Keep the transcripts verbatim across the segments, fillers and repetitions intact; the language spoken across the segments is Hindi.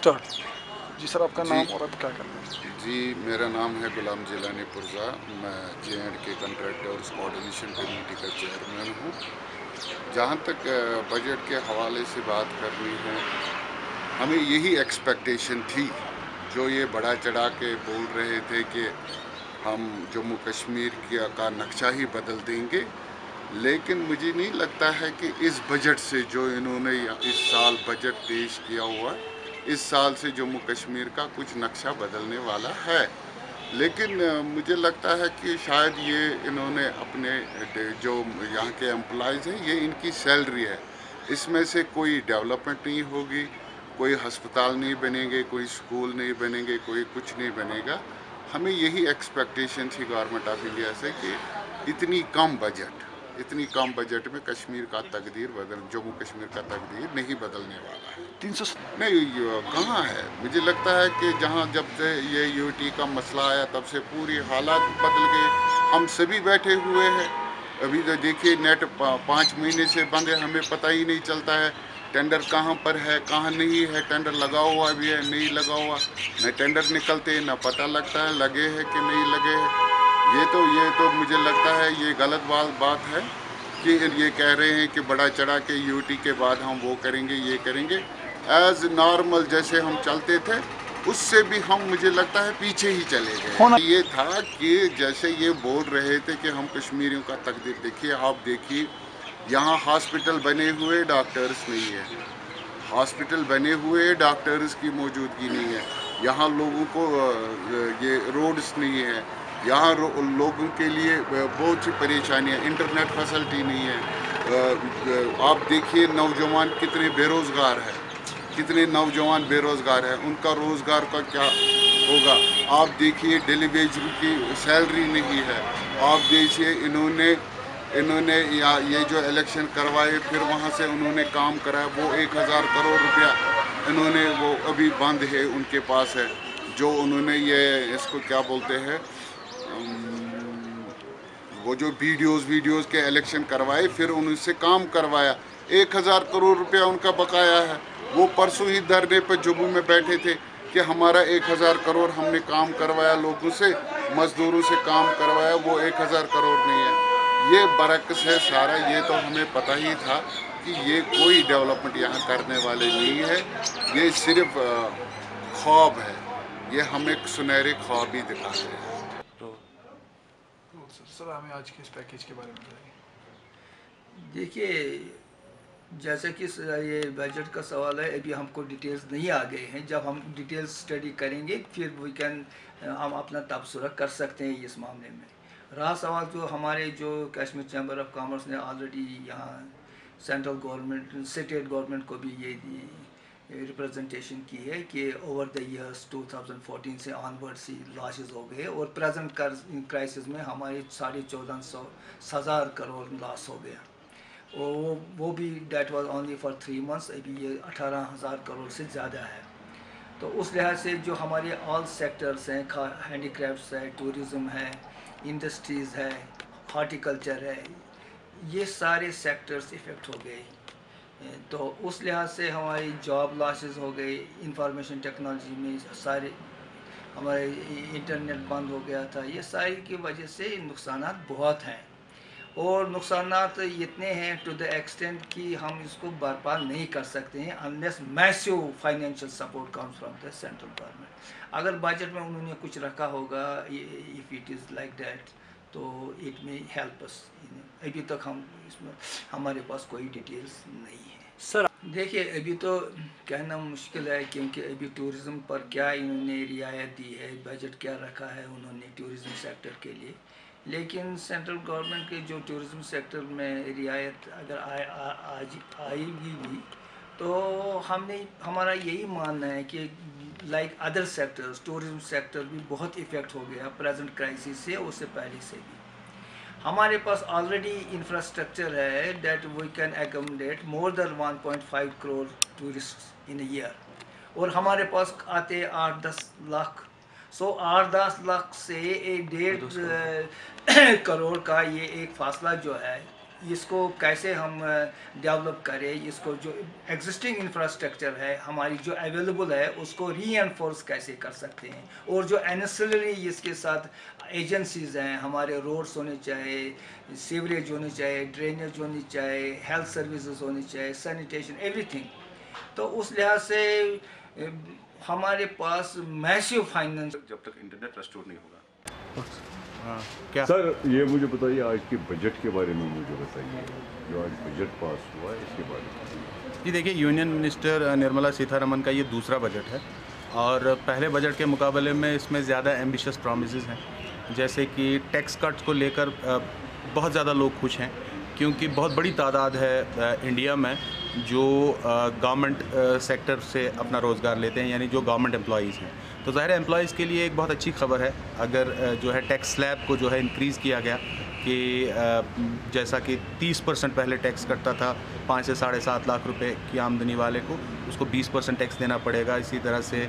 रजिस्टर्ड। जी सर, आपका नाम और आप क्या कर रहे हैं? जी, मेरा नाम है बिलाम जिलानी पुर्जा। मैं जे एंड के कंट्रैक्ट और कोऑर्डिनेशन कमेटी का चेयरमैन हूँ। जहाँ तक बजट के हवाले से बात करनी है, हमें यही एक्सपेक्टेशन थी जो ये बढ़ा चढ़ा के बोल रहे थे कि हम जम्मू कश्मीर का नक्शा ही बदल देंगे, लेकिन मुझे नहीं लगता है कि इस बजट से जो इन्होंने इस साल बजट पेश किया हुआ, इस साल से जम्मू कश्मीर का कुछ नक्शा बदलने वाला है। लेकिन मुझे लगता है कि शायद ये इन्होंने अपने जो यहाँ के एम्प्लॉयज़ हैं, ये इनकी सैलरी है, इसमें से कोई डेवलपमेंट नहीं होगी, कोई हस्पताल नहीं बनेंगे, कोई स्कूल नहीं बनेंगे, कोई कुछ नहीं बनेगा। हमें यही एक्सपेक्टेशन थी गवर्नमेंट ऑफ इंडिया से कि इतनी कम बजट इतनी कम बजट में कश्मीर का तकदीर बदल जम्मू कश्मीर का तकदीर नहीं बदलने वाला है। तीन सौ नहीं कहाँ है? मुझे लगता है कि जहाँ जब से ये यूटी का मसला आया तब से पूरी हालात बदल गए। हम सभी बैठे हुए हैं, अभी तो देखिए नेट पाँच महीने से बंद है, हमें पता ही नहीं चलता है टेंडर कहाँ पर है कहाँ नहीं है, टेंडर लगा हुआ भी है नहीं लगा हुआ, न टेंडर निकलते न पता लगता है लगे है कि नहीं लगे है। ये तो ये तो मुझे लगता है ये गलत बात बात है कि ये कह रहे हैं कि बड़ा चढ़ा के यूटी के बाद हम वो करेंगे ये करेंगे, एज नॉर्मल जैसे हम चलते थे उससे भी हम मुझे लगता है पीछे ही चले गए। ये था कि जैसे ये बोल रहे थे कि हम कश्मीरियों का तकदीर, देखिए आप देखिए यहाँ हॉस्पिटल बने हुए डॉक्टर्स नहीं है, हॉस्पिटल बने हुए डॉक्टर्स की मौजूदगी नहीं है, यहाँ लोगों को ये रोड्स नहीं है, यहाँ लोगों के लिए बहुत सी परेशानियाँ, इंटरनेट फैसिलिटी नहीं है। आप देखिए नौजवान कितने बेरोज़गार हैं, कितने नौजवान बेरोज़गार हैं, उनका रोज़गार का क्या होगा? आप देखिए डेलीवेज की सैलरी नहीं है। आप देखिए इन्होंने इन्होंने या ये जो इलेक्शन करवाए फिर वहाँ से उन्होंने काम कराया, वो एक हज़ार करोड़ रुपया इन्होंने वो अभी बंद है उनके पास है, जो उन्होंने ये इसको क्या बोलते हैं वो जो वीडियोस वीडियोस के इलेक्शन करवाए फिर उनसे काम करवाया, एक हज़ार करोड़ रुपया उनका बकाया है। वो परसों ही धरने पर जम्मू में बैठे थे कि हमारा एक हज़ार करोड़ हमने काम करवाया, लोगों से मजदूरों से काम करवाया, वो एक हज़ार करोड़ नहीं है। ये बरक्स है सारा। ये तो हमें पता ही था कि ये कोई डेवलपमेंट यहाँ करने वाले नहीं है, ये सिर्फ ख्वाब है, ये हमें सुनहरे ख्वाब ही दिखाते हैं। सर, हमें आज के इस पैकेज के बारे में बताइए। देखिए, जैसे कि ये बजट का सवाल है, अभी हमको डिटेल्स नहीं आ गए हैं, जब हम डिटेल्स स्टडी करेंगे फिर वी कैन हम अपना तबसरा कर सकते हैं इस मामले में। रहा सवाल जो हमारे जो कश्मीर चैम्बर ऑफ कॉमर्स ने ऑलरेडी यहाँ सेंट्रल गवर्नमेंट स्टेट गवर्नमेंट को भी ये रिप्रेजेंटेशन की है कि over the years two thousand fourteen से ऑनवर्ड सी लॉसेज हो गए और प्रेजेंट क्राइसिस में हमारे साढ़े चौदह सौ हज़ार करोड़ लॉस हो गया, और वो वो भी that was only for three months. अभी ये अठारह हज़ार करोड़ से ज़्यादा है। तो उस लिहाज से जो हमारे ऑल सेक्टर्स हैं, हैंडीक्राफ्ट्स है, टूरिज़म है, इंडस्ट्रीज़ है, हॉर्टिकल्चर है, ये सारे सेक्टर्स इफ़ेक्ट हो गए। तो उस लिहाज से हमारी जॉब लॉसेस हो गई, इंफॉर्मेशन टेक्नोलॉजी में सारे हमारे इंटरनेट बंद हो गया था, ये सारी की वजह से नुकसान बहुत हैं और नुकसान इतने हैं टू द एक्सटेंट कि हम इसको भरपा नहीं कर सकते हैं unless massive financial support comes from the central government. अगर बजट में उन्होंने कुछ रखा होगा, if it is like that, तो इट में हेल्प अस। अभी तक हम इसमें हमारे पास कोई डिटेल्स नहीं है। सर देखिए, अभी तो कहना मुश्किल है क्योंकि अभी टूरिज़म पर क्या इन्होंने रियायत दी है, बजट क्या रखा है उन्होंने टूरिज़म सेक्टर के लिए, लेकिन सेंट्रल गवर्नमेंट के जो टूरिज़म सेक्टर में रियायत अगर आज आएगी भी तो हमने हमारा यही मानना है कि like other sectors tourism sector भी बहुत इफ़ेक्ट हो गया प्रेजेंट क्राइसिस से, उससे पहले से भी हमारे पास ऑलरेडी इंफ्रास्ट्रक्चर है that we can accommodate more than one point five crore tourist in year, और हमारे पास आते आठ दस लाख सो आठ दस लाख से एक डेढ़ करोड़ का ये एक फासला जो है इसको कैसे हम डेवलप करें, इसको जो एग्जिस्टिंग इंफ्रास्ट्रक्चर है हमारी जो अवेलेबल है उसको रीएनफोर्स कैसे कर सकते हैं, और जो एनेसलरी इसके साथ एजेंसीज हैं, हमारे रोड्स होने चाहिए, सीवरेज होने चाहिए, ड्रेनेज होनी चाहिए, हेल्थ सर्विसेज होनी चाहिए, सैनिटेशन, एवरीथिंग। तो उस लिहाज से हमारे पास मैसिव फाइनेंस। जब तक इंटरनेट रेस्टोर नहीं होगा आ, क्या सर ये मुझे बताइए, आज के बजट के बारे में मुझे बताइए, जो आज बजट पास हुआ है इसके बारे में। जी देखिए, यूनियन मिनिस्टर निर्मला सीतारमण का ये दूसरा बजट है और पहले बजट के मुकाबले में इसमें ज़्यादा एम्बिशियस प्रॉमिसेस हैं, जैसे कि टैक्स कट्स को लेकर बहुत ज़्यादा लोग खुश हैं क्योंकि बहुत बड़ी तादाद है इंडिया में जो गवर्नमेंट सेक्टर से अपना रोज़गार लेते हैं, यानी जो गवर्नमेंट एम्प्लॉइज़ हैं। तो ज़ाहिर है एम्प्लॉइज़ के लिए एक बहुत अच्छी खबर है अगर जो है टैक्स स्लैब को जो है इंक्रीज़ किया गया कि जैसा कि तीस परसेंट पहले टैक्स कटता था पाँच से साढ़े सात लाख रुपए की आमदनी वाले को, उसको बीस परसेंट टैक्स देना पड़ेगा। इसी तरह से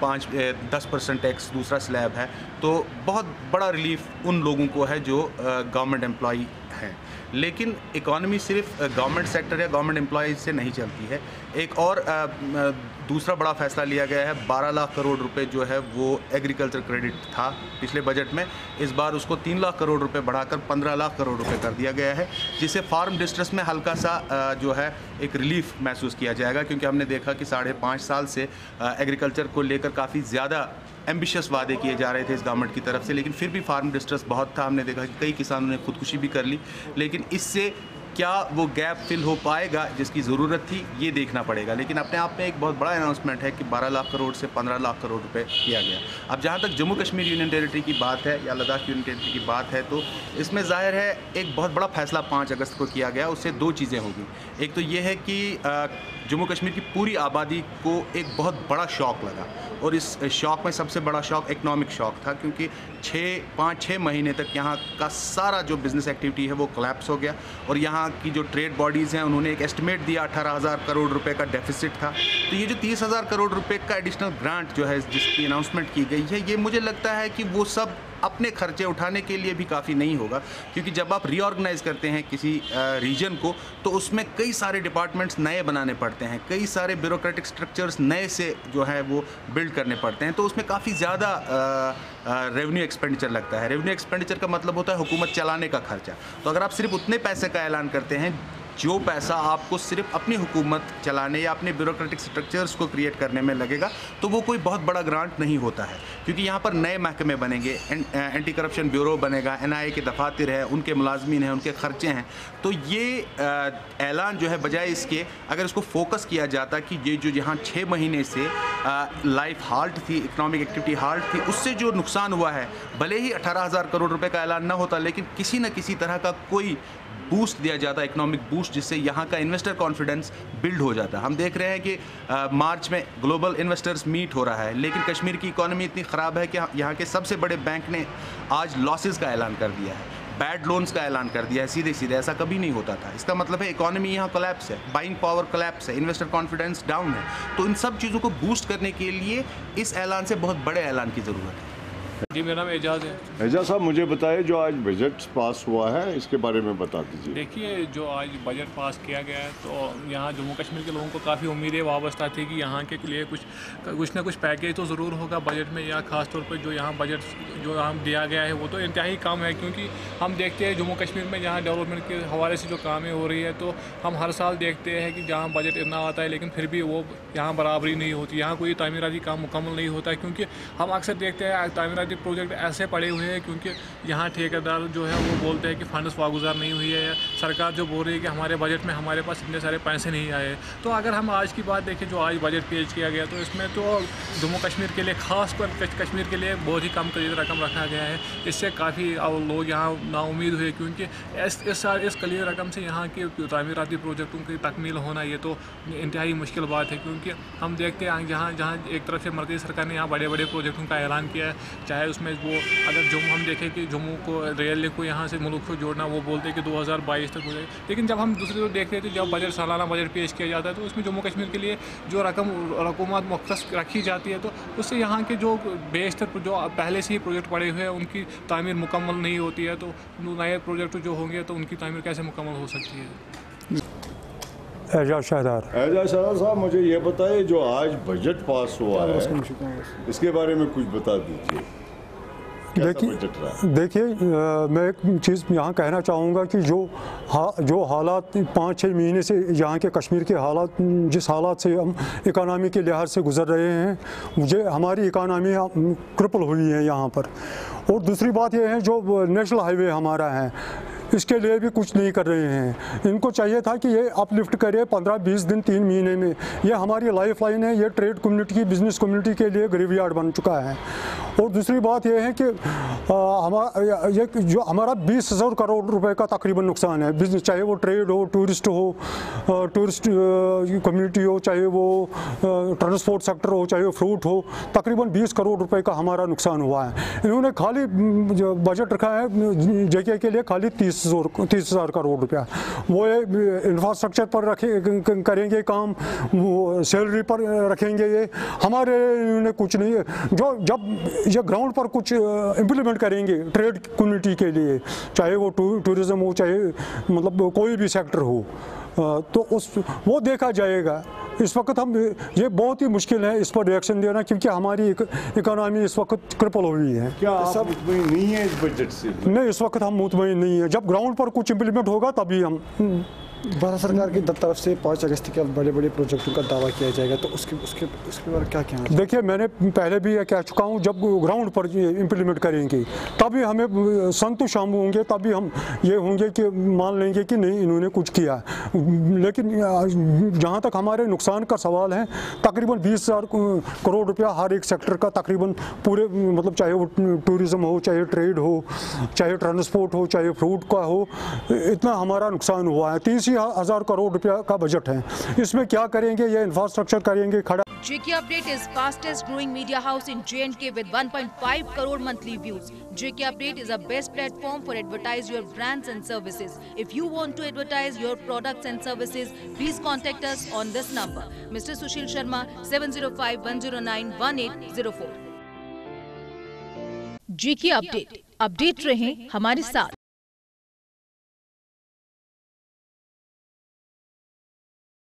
पाँच दस परसेंट टैक्स दूसरा स्लैब है, तो बहुत बड़ा रिलीफ उन लोगों को है जो गवर्नमेंट एम्प्लॉई हैं। लेकिन इकॉनमी सिर्फ गवर्नमेंट सेक्टर या गवर्नमेंट एम्प्लॉयज़ से नहीं चलती है। एक और आ, दूसरा बड़ा फैसला लिया गया है, बारह लाख करोड़ रुपए जो है वो एग्रीकल्चर क्रेडिट था पिछले बजट में, इस बार उसको तीन लाख करोड़ रुपए बढ़ाकर पंद्रह लाख करोड़ रुपए कर दिया गया है, जिससे फार्म डिस्ट्रेस में हल्का सा आ, जो है एक रिलीफ महसूस किया जाएगा, क्योंकि हमने देखा कि साढ़े पाँच साल से एग्रीकल्चर को लेकर काफ़ी ज़्यादा एम्बिशियस वादे किए जा रहे थे इस गवर्नमेंट की तरफ से, लेकिन फिर भी फार्म डिस्ट्रेस बहुत था। हमने देखा कि कई किसानों ने खुदकुशी भी कर ली, लेकिन इससे क्या वो गैप फिल हो पाएगा जिसकी ज़रूरत थी, ये देखना पड़ेगा। लेकिन अपने आप में एक बहुत बड़ा अनाउंसमेंट है कि बारह लाख करोड़ से पंद्रह लाख करोड़ रुपए किया गया। अब जहाँ तक जम्मू कश्मीर यूनियन टेरिटरी की बात है या लद्दाख यूनियन टेरिटरी की बात है, तो इसमें ज़ाहिर है एक बहुत बड़ा फैसला पाँच अगस्त को किया गया। उससे दो चीज़ें होगी, एक तो ये है कि जम्मू कश्मीर की पूरी आबादी को एक बहुत बड़ा शॉक लगा, और इस शॉक में सबसे बड़ा शॉक इकोनॉमिक शॉक था, क्योंकि छः पाँच छः महीने तक यहाँ का सारा जो बिज़नेस एक्टिविटी है वो कोलैप्स हो गया, और यहाँ की जो ट्रेड बॉडीज़ हैं उन्होंने एक एस्टिमेट दिया अठारह हज़ार करोड़ रुपए का डेफिसिट था। तो ये जो तीस हज़ार करोड़ रुपए का एडिशनल ग्रांट जो है जिसकी अनाउंसमेंट की गई है, ये मुझे लगता है कि वो सब अपने खर्चे उठाने के लिए भी काफ़ी नहीं होगा, क्योंकि जब आप रीऑर्गेनाइज करते हैं किसी रीजन को तो उसमें कई सारे डिपार्टमेंट्स नए बनाने पड़ते हैं, कई सारे ब्यूरोक्रेटिक स्ट्रक्चर्स नए से जो है वो बिल्ड करने पड़ते हैं, तो उसमें काफ़ी ज़्यादा रेवेन्यू एक्सपेंडिचर लगता है। रेवेन्यू एक्सपेंडिचर का मतलब होता है हुकूमत चलाने का खर्चा। तो अगर आप सिर्फ उतने पैसे का ऐलान करते हैं जो पैसा आपको सिर्फ अपनी हुकूमत चलाने या अपने ब्यूरोक्रेटिक स्ट्रक्चर्स को क्रिएट करने में लगेगा, तो वो कोई बहुत बड़ा ग्रांट नहीं होता है, क्योंकि यहाँ पर नए महकमे बनेंगे, एं, एंटी करप्शन ब्यूरो बनेगा, एन आई ए के दफातर हैं, उनके मुलाजमीन हैं, उनके खर्चे हैं। तो ये ऐलान जो है बजाय इसके अगर इसको फोकस किया जाता कि ये जो यहाँ छः महीने से लाइफ हाल्ट थी, इकनॉमिक एक्टिविटी हाल्ट थी, उससे जो नुकसान हुआ है, भले ही अठारह हज़ार करोड़ रुपये का ऐलान ना होता, लेकिन किसी न किसी तरह का कोई बूस्ट दिया जाता, इकोनॉमिक बूस्ट, जिससे यहाँ का इन्वेस्टर कॉन्फिडेंस बिल्ड हो जाता। हम देख रहे हैं कि आ, मार्च में ग्लोबल इन्वेस्टर्स मीट हो रहा है, लेकिन कश्मीर की इकोनॉमी इतनी ख़राब है कि यहाँ के सबसे बड़े बैंक ने आज लॉसेस का ऐलान कर दिया है, बैड लोन्स का ऐलान कर दिया है सीधे सीधे, ऐसा कभी नहीं होता था। इसका मतलब है इकोनॉमी यहाँ कोलैप्स है, बाइंग पावर कोलैप्स है, इन्वेस्टर कॉन्फिडेंस डाउन है। तो इन सब चीज़ों को बूस्ट करने के लिए इस ऐलान से बहुत बड़े ऐलान की ज़रूरत है। जी मेरा नाम एजाज है। एजाज साहब मुझे बताइए, जो आज बजट पास हुआ है इसके बारे में बता दीजिए। देखिए, जो आज बजट पास किया गया है तो यहाँ जम्मू कश्मीर के लोगों को काफ़ी उम्मीदें वाबस्ता थी कि यहाँ के लिए कुछ कुछ ना कुछ पैकेज तो ज़रूर होगा बजट में। या खास तौर पर जो यहाँ बजट जो यहाँ दिया गया है वो तो इंतहाई कम है, क्योंकि हम देखते हैं जम्मू कश्मीर में यहाँ डेवलपमेंट के हवाले से जो कामें हो रही है तो हम हर साल देखते हैं कि जहाँ बजट इतना आता है लेकिन फिर भी वो यहाँ बराबरी नहीं होती, यहाँ कोई तामीराती काम मुकम्मल नहीं होता, क्योंकि हम अक्सर देखते हैं तामीराती प्रोजेक्ट ऐसे पड़े हुए हैं क्योंकि यहाँ ठेकेदार जो है वो बोलते हैं कि फंड्स वागुजार नहीं हुई है, सरकार जो बोल रही है कि हमारे बजट में हमारे पास इतने सारे पैसे नहीं आए। तो अगर हम आज की बात देखें जो आज बजट पेश किया गया तो इसमें तो जम्मू कश्मीर के लिए खास कर कश्मीर के लिए बहुत ही कम करीब रकम रखा गया है, इससे काफ़ी लोग यहाँ नाउमीद हुए क्योंकि इस इस, इस कलीब रकम से यहाँ के तामीराती प्रोजेक्टों की तकमील होना ये तो इंतहाई मुश्किल बात है, क्योंकि हम देखते हैं यहाँ जहाँ एक तरफ से मर्कज़ी सरकार ने यहाँ बड़े बड़े प्रोजेक्टों का ऐलान किया है, चाहे उसमें वो अगर जम्मू हम देखें कि जम्मू को रेल को यहाँ से मुल्क को जोड़ना, वो बोलते हैं कि दो हज़ार बाईस तक हो जाए, लेकिन जब हम दूसरे तरफ देखते हैं तो जब बजट सालाना बजट पेश किया जाता है तो उसमें जम्मू कश्मीर के लिए जो रकम रकूमात मुख्तस रखी जाती है तो उससे यहाँ के जो बेशतर जो पहले से ही प्रोजेक्ट पड़े हुए हैं उनकी तामीर मुकम्मल नहीं होती है, तो नए प्रोजेक्ट जो होंगे तो उनकी तामीर कैसे मुकम्मल हो सकती है। एजाज शाहदार एजाज शाहदार साहब, मुझे ये बताइए जो आज बजट पास हुआ है इसके बारे में कुछ बता दीजिए। देखिए देखिए मैं एक चीज़ यहाँ कहना चाहूँगा कि जो हा, जो हालात पाँच छः महीने से यहाँ के कश्मीर के हालात, जिस हालात से हम इकानमी के लिहाज से गुजर रहे हैं, मुझे हमारी इकानमी क्रिपल हुई है यहाँ पर। और दूसरी बात यह है जो नेशनल हाईवे हमारा है इसके लिए भी कुछ नहीं कर रहे हैं। इनको चाहिए था कि ये अपलिफ्ट करे पंद्रह बीस दिन तीन महीने में। ये हमारी लाइफ लाइन है, ये ट्रेड कम्युनिटी की बिजनेस कम्युनिटी के लिए ग्रेवयार्ड बन चुका है। और दूसरी बात यह है कि हमारा ये जो हमारा बीस हज़ार करोड़ रुपए का तकरीबन नुकसान है बिजनेस, चाहे वो ट्रेड हो, टूरिस्ट हो, टूरिस्ट कम्युनिटी हो, चाहे वो ट्रांसपोर्ट सेक्टर हो, चाहे वो फ्रूट हो, तकरीबन बीस करोड़ रुपए का हमारा नुकसान हुआ है। इन्होंने खाली बजट रखा है जेके के लिए खाली तीस हज़ार तीस हज़ार करोड़ रुपया। वो इंफ्रास्ट्रक्चर पर रखे करेंगे काम, वो सैलरी पर रखेंगे, ये हमारे इन्होंने कुछ नहीं है। जो जब या ग्राउंड पर कुछ इम्प्लीमेंट करेंगे ट्रेड कम्युनिटी के लिए, चाहे वो टू, टूरिज्म हो, चाहे मतलब कोई भी सेक्टर हो, तो उस वो देखा जाएगा। इस वक्त हम ये बहुत ही मुश्किल है इस पर रिएक्शन देना क्योंकि हमारी इकोनॉमी इस वक्त क्रिपल हुई है। क्या सब मुतमईन नहीं है इस बजट से? नहीं, इस वक्त हम मुतमईन नहीं है। जब ग्राउंड पर कुछ इम्प्लीमेंट होगा तभी हम। भारत सरकार की तरफ से पाँच अगस्त के बड़े बड़े प्रोजेक्टों का दावा किया जाएगा, तो उसके उसके उसके बारे क्या क्या है? देखिए, मैंने पहले भी यह कह चुका हूँ, जब ग्राउंड पर इम्प्लीमेंट करेंगे तभी हमें संतुष्ट हम होंगे, तभी हम ये होंगे कि मान लेंगे कि नहीं इन्होंने कुछ किया। लेकिन जहाँ तक हमारे नुकसान का सवाल है, तकरीबन बीस हज़ार करोड़ रुपया हर एक सेक्टर का तकरीबन पूरे, मतलब चाहे वो टूरिज़म हो, चाहे ट्रेड हो, चाहे ट्रांसपोर्ट हो, चाहे फ्रूट का हो, इतना हमारा नुकसान हुआ है। तीस हज़ार करोड़ रुपया का बजट है, इसमें क्या करेंगे? ये इंफ्रास्ट्रक्चर करेंगे खड़ा। J K Update is fastest growing media house in J and K with one point five crore monthly views. J K Update is a best platform for advertise your brands and services. If you want to advertise your products and services, please contact us on this number. Mister Sushil Sharma, seven zero five one zero nine one eight zero four. J K Update, update रहें हमारे साथ।